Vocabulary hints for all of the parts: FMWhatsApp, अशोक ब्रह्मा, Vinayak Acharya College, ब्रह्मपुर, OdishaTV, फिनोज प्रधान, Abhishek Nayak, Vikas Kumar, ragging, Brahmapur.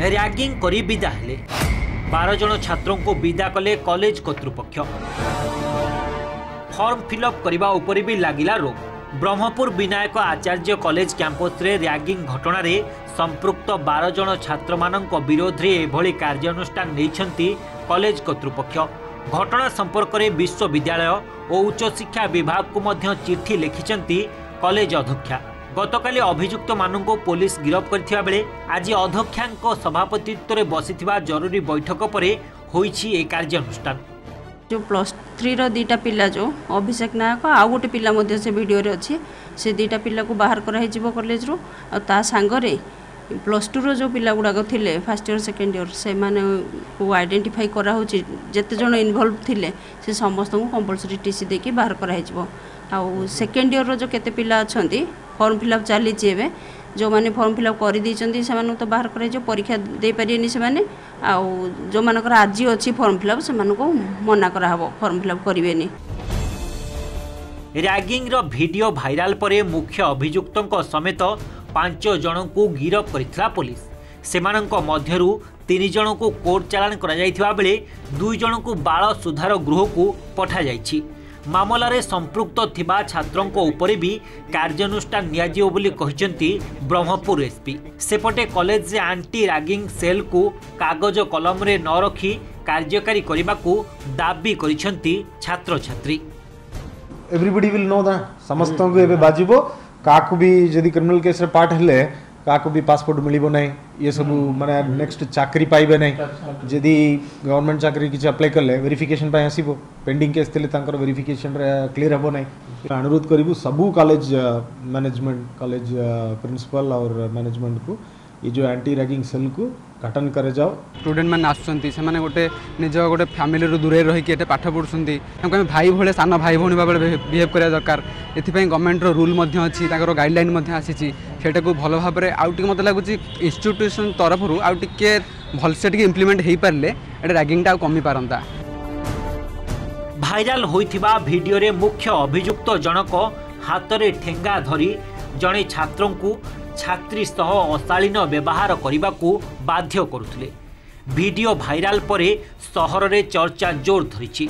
Ragging करी विदा हेले 12 जन छात्रों को विदा कले कॉलेज कर्तृपक्ष। फॉर्म फिलअप करने उपर भी लगिला रोक। ब्रह्मपुर विनायक आचार्य कॉलेज कैंपस रे रैगिंग घटना रे संपृक्त 12 जन छात्र मानक विरोध रे एभली कार्यानुष्ठान नैछंती कॉलेज कर्तृपक्ष। घटना संपर्क रे विश्वविद्यालय और उच्च शिक्षा विभाग को मध्य चिट्ठी लिखिचंती कॉलेज अध्यक्षा। गतकाली अभियुक्त मानक पुलिस गिरफ करथिबा बेले आज अध्यक्षांक सभापतित्व रे बसिथिबा जरूरी बैठक पर होईछि ए कार्यानुष्ठान। जो प्लस 3 रो दीटा पिला जो अभिषेक नायक आउ गोटे पिला मध्य से वीडियो रे अछि से दीटा पिला को बाहर कराई जीवो कॉलेज रो आ ता संग रे प्लस 2 रो जो पिला गुडा थिले फर्स्ट इयर सेकंड इयर से माने को आइडेंटिफाई करा होछि जते जण इन्वॉल्व थिले से समस्त को कंपलसरी टीसी देके बाहर कराई जीवो। आ सेकंड इयर रो जो केते पिला अछंती फॉर्म फिलअप चाली जेबे जो माने फॉर्म फिलअप कर दी से तो बाहर कराई जो परीक्षा दे पारे से माने आउ जो मानकर आज अच्छी फॉर्म फिलअप से मानको मना करा हबो फॉर्म फिलअप करेनि। रैगिंग रो वीडियो भाइराल परे मुख्य अभियुक्तों समेत 5 जन को गिरफ करितला पुलिस। सेमानंको मध्यरु 3 जन को कोर्ट चालान करा जायथिबा बेले 2 जन को बाल सुधार गृह को पठा जायछि। मामला रे संपृक्त थिबा छात्रों को ऊपर भी कार्यानुष्ठान नियाजियो बोली कहिसेंती ब्रह्मपुर एसपी। सेपटे कॉलेज रे आंटी रैगिंग सेल को कागज कलम रे न रखी कार्यकारी करबा को दाबी करिसेंती छात्र छात्री। एवरीबॉडी विल नो दा समस्त को एबे बाजिबो काकु भी जदी क्रिमिनल केस रे पार्ट हेले काकु भी पासपोर्ट मिलिबो नै ये सब माने नेक्स्ट चाकरी पाइबे नै जदी गवर्नमेंट चाकरी किछ अप्लाई करले वेरिफिकेशन पाए आसीबो पेंडिंग केस थिले तांकर वेरिफिकेशन रे क्लियर हबो नै। अनुरोध करिवु सबु कॉलेज मैनेजमेंट कॉलेज प्रिंसिपल और मैनेजमेंट को ये जो एंटी रैगिंग सेल को गठन करे जाओ। स्टूडेंट मैंने आसुचंती से माने गोटे निज गोटे फैमिली रो दूरे रही के पाठ पढ़ुचंती हमके भाई भले सान भाई भणी बाबे बिहेव करिया दरकार। एथिपई गवर्नमेंट रो रूल मध्ये अछि ताकर गाइडलाइन मध्ये आसीछि सेटा को भलो भाबरे आउ टिक मत लागुछि इंस्टीट्यूशन तरफ रु आउ टिके भलसे टिके इंप्लीमेंट हेई परले एटा रैगिंग टा कमी पारंता। भाइरल होइथिबा वीडियो रे मुख्य अभियुक्त जनक हाथ रे ठेंगा धरी जणे छात्रों को छात्री सह अशालीन व्यवहार करने को बाध्य करुले। वीडियो भाइराल परे सहर रे चर्चा जोर धरी।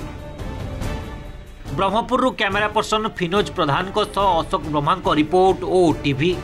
ब्रह्मपुरु कैमेरा पर्सन फिनोज प्रधान सह अशोक ब्रह्मा रिपोर्ट ओटीवी।